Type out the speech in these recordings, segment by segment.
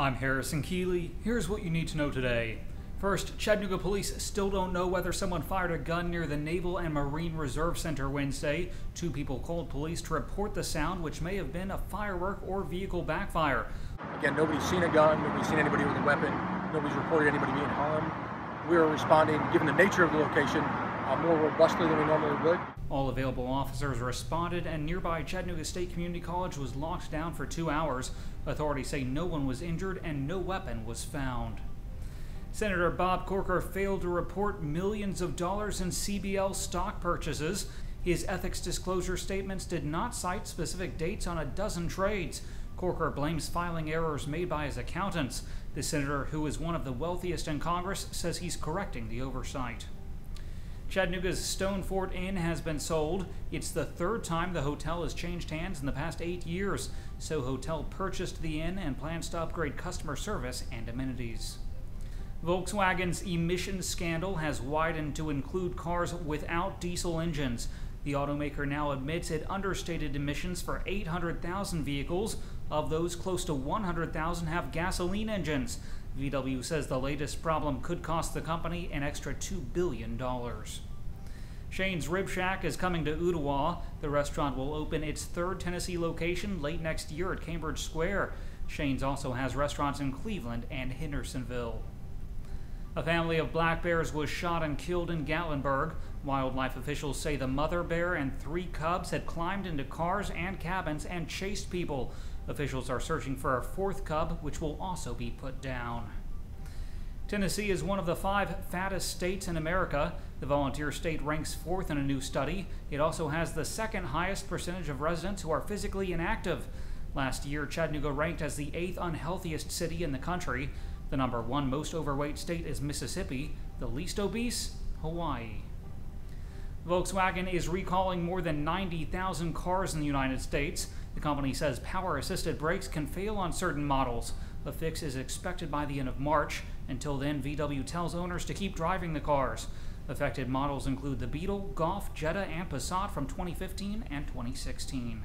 I'm Harrison Keeley. Here's what you need to know today. First, Chattanooga police still don't know whether someone fired a gun near the Naval and Marine Reserve Center Wednesday. Two people called police to report the sound, which may have been a firework or vehicle backfire. Again, nobody's seen a gun, nobody's seen anybody with a weapon, nobody's reported anybody being harmed. We are responding, given the nature of the location, more robustly than we normally would. All available officers responded, and nearby Chattanooga State Community College was locked down for 2 hours. Authorities say no one was injured and no weapon was found. Senator Bob Corker failed to report millions of dollars in CBL stock purchases. His ethics disclosure statements did not cite specific dates on a dozen trades. Corker blames filing errors made by his accountants. The senator, who is one of the wealthiest in Congress, says he's correcting the oversight. Chattanooga's Stone Fort Inn has been sold. It's the third time the hotel has changed hands in the past 8 years. SOHotel purchased the inn and plans to upgrade customer service and amenities. Volkswagen's emissions scandal has widened to include cars without diesel engines. The automaker now admits it understated emissions for 800,000 vehicles. Of those, close to 100,000 have gasoline engines. VW says the latest problem could cost the company an extra $2 billion. Shane's Rib Shack is coming to Ooltewah. The restaurant will open its third Tennessee location late next year at Cambridge Square. Shane's also has restaurants in Cleveland and Hendersonville. A family of black bears was shot and killed in Gatlinburg. Wildlife officials say the mother bear and 3 cubs had climbed into cars and cabins and chased people. Officials are searching for a 4th cub, which will also be put down. Tennessee is one of the 5 fattest states in America. The Volunteer State ranks 4th in a new study. It also has the 2nd highest percentage of residents who are physically inactive. Last year, Chattanooga ranked as the 8th unhealthiest city in the country. The #1 most overweight state is Mississippi, the least obese, Hawaii. Volkswagen is recalling more than 90,000 cars in the United States. The company says power-assisted brakes can fail on certain models. A fix is expected by the end of March. Until then, VW tells owners to keep driving the cars. Affected models include the Beetle, Golf, Jetta, and Passat from 2015 and 2016.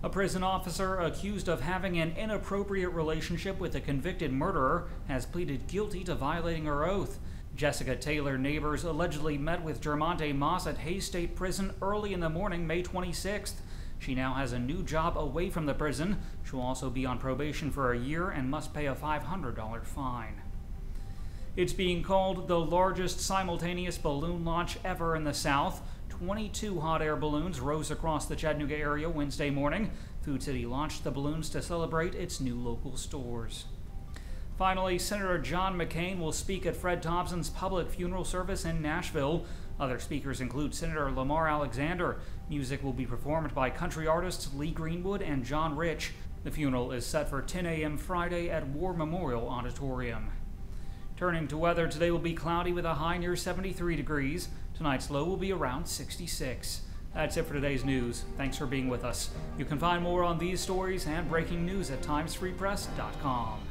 A prison officer accused of having an inappropriate relationship with a convicted murderer has pleaded guilty to violating her oath. Jessica Taylor Nabors allegedly met with Jermontae Moss at Hayes State Prison early in the morning, May 26th. She now has a new job away from the prison. She'll also be on probation for a year and must pay a $500 fine. It's being called the largest simultaneous balloon launch ever in the South. 22 hot air balloons rose across the Chattanooga area Wednesday morning. Food City launched the balloons to celebrate its new local stores. Finally, Senator John McCain will speak at Fred Thompson's public funeral service in Nashville. Other speakers include Senator Lamar Alexander. Music will be performed by country artists Lee Greenwood and John Rich. The funeral is set for 10 a.m. Friday at War Memorial Auditorium. Turning to weather, today will be cloudy with a high near 73 degrees. Tonight's low will be around 66. That's it for today's news. Thanks for being with us. You can find more on these stories and breaking news at timesfreepress.com.